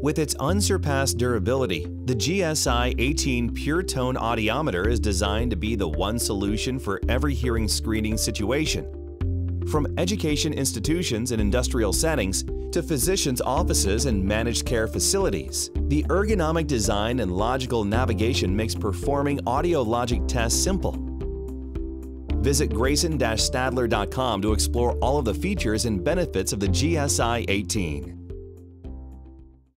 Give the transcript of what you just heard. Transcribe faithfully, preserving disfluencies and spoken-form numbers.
With its unsurpassed durability, the G S I eighteen Pure Tone Audiometer is designed to be the one solution for every hearing screening situation. From education institutions and industrial settings to physicians' offices and managed care facilities, the ergonomic design and logical navigation makes performing audio logic tests simple. Visit Grayson Stadler dot com to explore all of the features and benefits of the G S I eighteen.